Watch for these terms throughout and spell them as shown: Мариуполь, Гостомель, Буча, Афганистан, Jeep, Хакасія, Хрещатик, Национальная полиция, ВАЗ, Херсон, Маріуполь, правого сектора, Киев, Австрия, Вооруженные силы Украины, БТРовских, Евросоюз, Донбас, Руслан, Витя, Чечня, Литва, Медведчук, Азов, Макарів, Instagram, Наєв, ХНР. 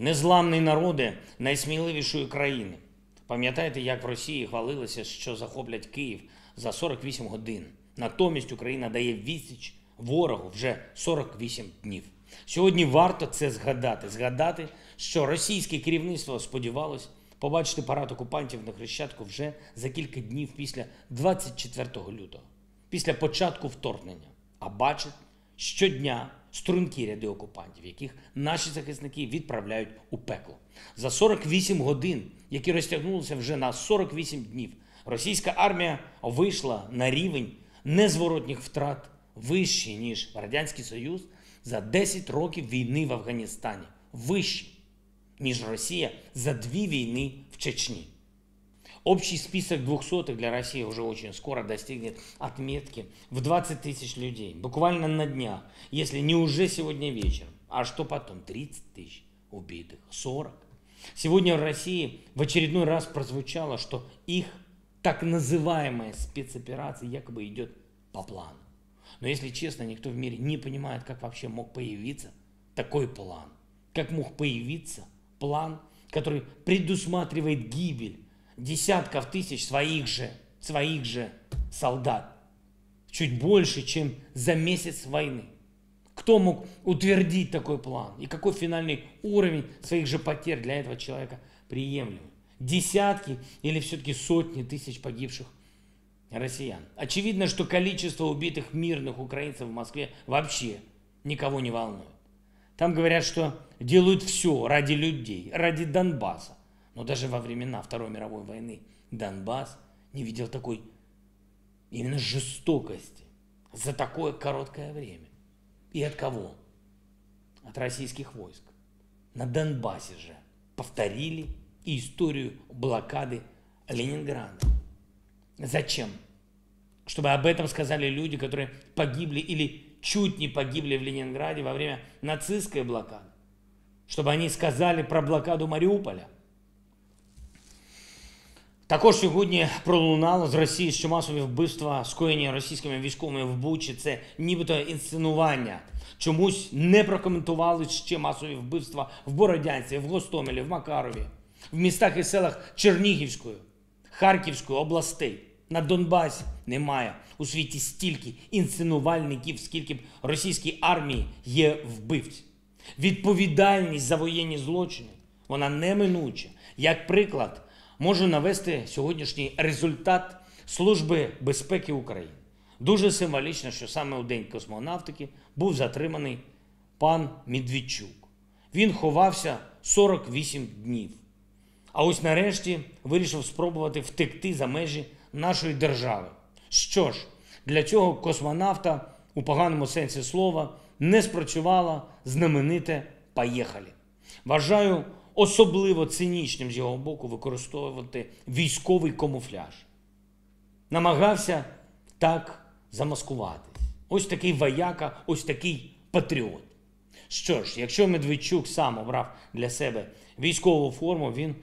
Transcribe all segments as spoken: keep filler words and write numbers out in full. незламний народи найсміливішої країни. Пам'ятаєте, як в Росії хвалилися, що захоплять Київ за сорок вісім годин. Натомість Україна дає відсіч ворогу вже сорок вісім днів. Сьогодні варто це згадати. Згадати, що російське керівництво сподівалося побачити парад окупантів на Хрещатику вже за кілька днів після двадцять четвертого лютого, після початку вторгнення. А бачить щодня стрункі ряди окупантів, яких наші захисники відправляють у пекло. За сорок вісім годин, які розтягнулися вже на сорок вісім днів, російська армія вийшла на рівень незворотніх втрат вищий, ніж Радянський Союз за десять років війни в Афганістані. Вищий, ніж Росія за дві війни в Чечні. Общий список двухсотых для России уже очень скоро достигнет отметки в двадцать тысяч людей. Буквально на днях, если не уже сегодня вечером. А что потом? тридцать тысяч убитых, сорок. Сегодня в России в очередной раз прозвучало, что их так называемая спецоперация якобы идет по плану. Но если честно, никто в мире не понимает, как вообще мог появиться такой план. Как мог появиться план, который предусматривает гибель десятков тысяч своих же, своих же солдат. Чуть больше, чем за месяц войны. Кто мог утвердить такой план? И какой финальный уровень своих же потерь для этого человека приемлем? Десятки или все-таки сотни тысяч погибших россиян? Очевидно, что количество убитых мирных украинцев в Москве вообще никого не волнует. Там говорят, что делают все ради людей, ради Донбасса. Но даже во времена Второй мировой войны Донбасс не видел такой именно жестокости за такое короткое время. И от кого? От российских войск. На Донбассе же повторили и историю блокады Ленинграда. Зачем? Чтобы об этом сказали люди, которые погибли или чуть не погибли в Ленинграде во время нацистской блокады. Чтобы они сказали про блокаду Маріуполя. Також сьогодні пролунало з Росії, що масові вбивства, скоєні російськими військовими в Бучі, це нібито інсценування. Чомусь не прокоментували ще масові вбивства в Бородянці, в Гостомелі, в Макарові, в містах і селах Чернігівської, Харківської областей. На Донбасі немає у світі стільки інсценувальників, скільки б російській армії є вбивці. Відповідальність за воєнні злочини, вона неминуча. Як приклад, можу навести сьогоднішній результат Служби безпеки України. Дуже символічно, що саме у День космонавтики був затриманий пан Медведчук. Він ховався сорок вісім днів. А ось нарешті вирішив спробувати втекти за межі нашої держави. Що ж, для цього космонавта, у поганому сенсі слова, не спрацювало знамените «поїхали». Вважаю, особливо цинічним з його боку використовувати військовий камуфляж. Намагався так замаскуватись. Ось такий вояка, ось такий патріот. Що ж, якщо Медведчук сам обрав для себе військову форму, він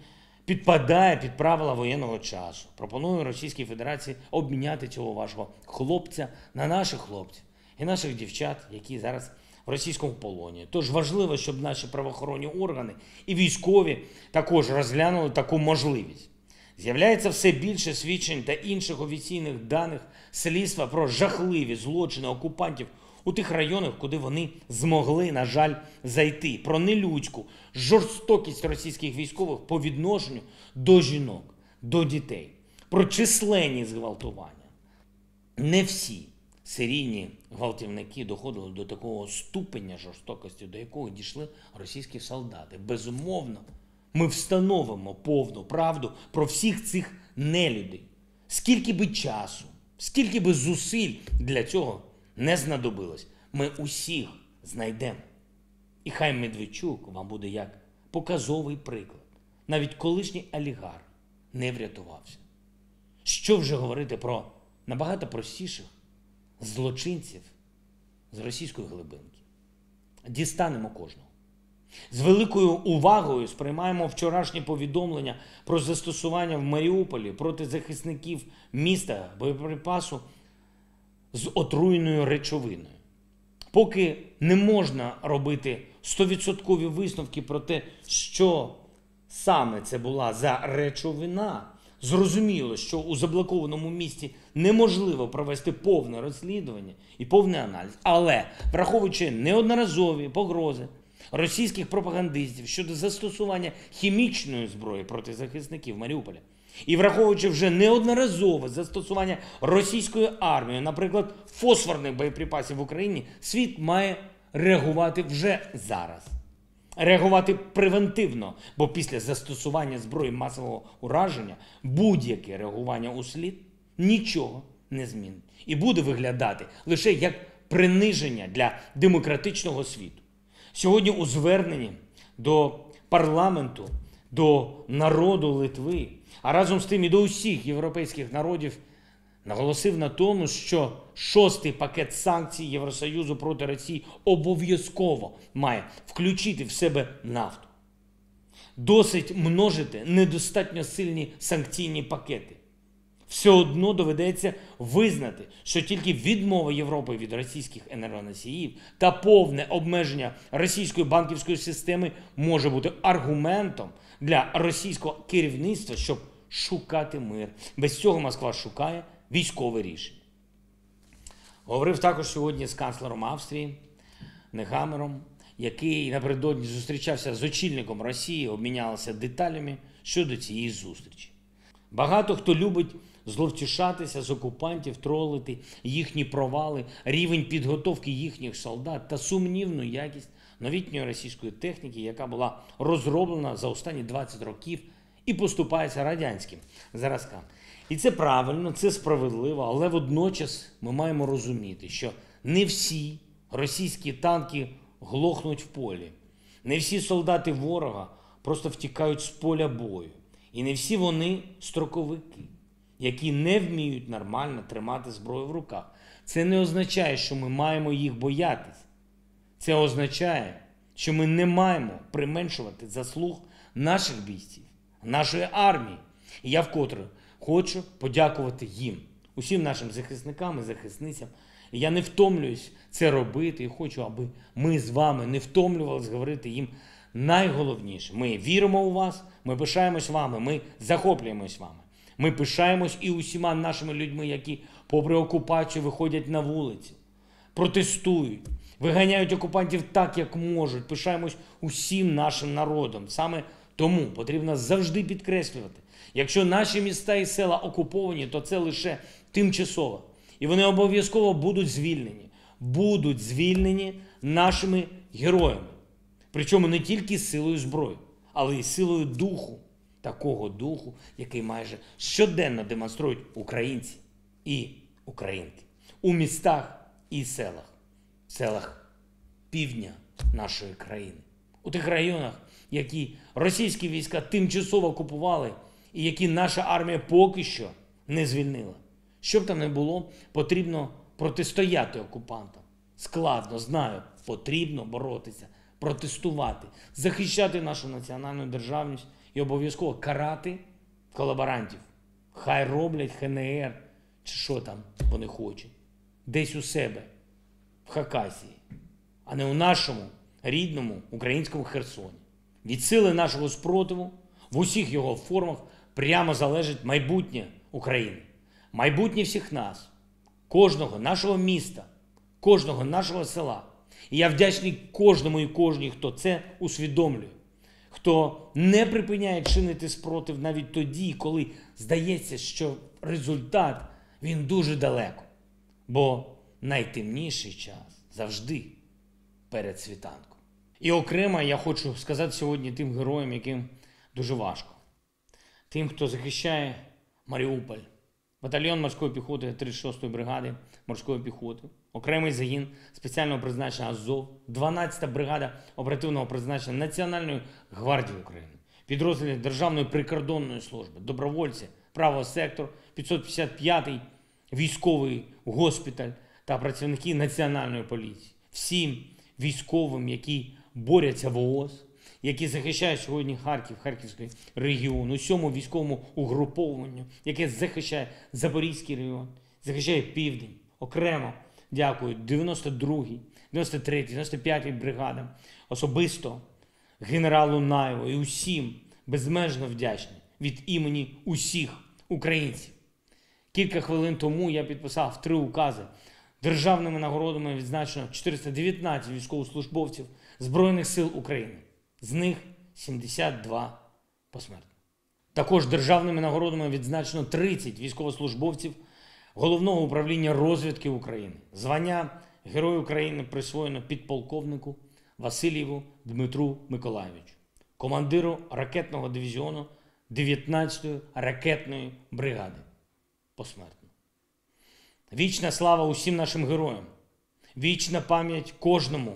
підпадає під правила воєнного часу. Пропоную Російській Федерації обміняти цього вашого хлопця на наших хлопців і наших дівчат, які зараз в російському полоні. Тож важливо, щоб наші правоохоронні органи і військові також розглянули таку можливість. З'являється все більше свідчень та інших офіційних даних слідства про жахливі злочини окупантів у тих районах, куди вони змогли, на жаль, зайти. Про нелюдську жорстокість російських військових по відношенню до жінок, до дітей. Про численні зґвалтування. Не всі серійні гвалтівники доходили до такого ступеня жорстокості, до якого дійшли російські солдати. Безумовно, ми встановимо повну правду про всіх цих нелюдей. Скільки би часу, скільки би зусиль для цього не знадобилось, ми усіх знайдемо. І хай Медведчук вам буде як показовий приклад. Навіть колишній олігарх не врятувався. Що вже говорити про набагато простіших злочинців з російської глибинки. Дістанемо кожного. З великою увагою сприймаємо вчорашні повідомлення про застосування в Маріуполі проти захисників міста боєприпасу з отруйною речовиною. Поки не можна робити стовідсоткові висновки про те, що саме це була за речовина, зрозуміло, що у заблокованому місті неможливо провести повне розслідування і повний аналіз. Але, враховуючи неодноразові погрози російських пропагандистів щодо застосування хімічної зброї проти захисників Маріуполя, і враховуючи вже неодноразове застосування російською армією, наприклад, фосфорних боєприпасів в Україні, світ має реагувати вже зараз. Реагувати превентивно, бо після застосування зброї масового ураження будь-яке реагування услід нічого не змінить. І буде виглядати лише як приниження для демократичного світу. Сьогодні у зверненні до парламенту, до народу Литви, а разом з тим і до усіх європейських народів, наголосив на тому, що шостий пакет санкцій Євросоюзу проти Росії обов'язково має включити в себе нафту. Досить множити недостатньо сильні санкційні пакети. Все одно доведеться визнати, що тільки відмова Європи від російських енергоносіїв та повне обмеження російської банківської системи може бути аргументом для російського керівництва, щоб шукати мир. Без цього Москва шукає військове рішення. Говорив також сьогодні з канцлером Австрії Негамером, який напередодні зустрічався з очільником Росії, обмінялися деталями щодо цієї зустрічі. Багато хто любить зловтішатися з окупантів, тролити їхні провали, рівень підготовки їхніх солдат та сумнівну якість новітньої російської техніки, яка була розроблена за останні двадцять років і поступається радянським зразкам. І це правильно, це справедливо, але водночас ми маємо розуміти, що не всі російські танки глохнуть в полі, не всі солдати ворога просто втікають з поля бою. І не всі вони строковики, які не вміють нормально тримати зброю в руках. Це не означає, що ми маємо їх боятись. Це означає, що ми не маємо применшувати заслуг наших бійців, нашої армії. І я вкотре хочу подякувати їм, усім нашим захисникам і захисницям. І я не втомлююсь це робити і хочу, аби ми з вами не втомлювалися говорити їм найголовніше. Ми віримо у вас, ми пишаємось вами, ми захоплюємось вами. Ми пишаємось і усіма нашими людьми, які попри окупацію виходять на вулиці, протестують, виганяють окупантів так, як можуть. Пишаємось усім нашим народом. Саме тому потрібно завжди підкреслювати, якщо наші міста і села окуповані, то це лише тимчасово. І вони обов'язково будуть звільнені. Будуть звільнені нашими героями. Причому не тільки силою зброї, але й силою духу, такого духу, який майже щоденно демонструють українці і українки у містах і селах, в селах півдня нашої країни, у тих районах, які російські війська тимчасово окупували і які наша армія поки що не звільнила. Щоб там не було, потрібно протистояти окупантам. Складно, знаю, потрібно боротися, протестувати, захищати нашу національну державність і обов'язково карати колаборантів. Хай роблять ХНР, чи що там вони хочуть, десь у себе, в Хакасії, а не у нашому рідному українському Херсоні. Від сили нашого спротиву в усіх його формах прямо залежить майбутнє України, майбутнє всіх нас, кожного нашого міста, кожного нашого села. І я вдячний кожному і кожній, хто це усвідомлює, хто не припиняє чинити спротив навіть тоді, коли здається, що результат, він дуже далеко. Бо найтемніший час завжди перед світанком. І окремо я хочу сказати сьогодні тим героям, яким дуже важко. Тим, хто захищає Маріуполь. Батальйон морської піхоти тридцять шостої бригади морської піхоти, окремий загін спеціального призначення Азов, дванадцята бригада оперативного призначення Національної гвардії України, підрозділи Державної прикордонної служби, добровольці, правого сектору, п'ятсот п'ятдесят п'ятий військовий госпіталь та працівники Національної поліції. Всім військовим, які борються в ООС, які захищають сьогодні Харків, Харківський регіон, усьому військовому угрупованню, яке захищає Запорізький регіон, захищає Південь. Окремо дякую дев'яносто другій дев'яносто третій, дев'яносто п'ятій бригадам, особисто генералу Наєву і усім безмежно вдячні від імені усіх українців. Кілька хвилин тому я підписав три укази. Державними нагородами відзначено чотириста дев'ятнадцять військовослужбовців Збройних сил України. З них сімдесят два посмертно. Також державними нагородами відзначено тридцять військовослужбовців Головного управління розвідки України. Звання Герой України присвоєно підполковнику Васильєву Дмитру Миколайовичу, командиру ракетного дивізіону дев'ятнадцятої ракетної бригади. Посмертно. Вічна слава усім нашим героям. Вічна пам'ять кожному,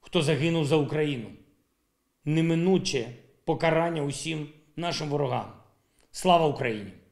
хто загинув за Україну. Неминуче покарання усім нашим ворогам. Слава Україні!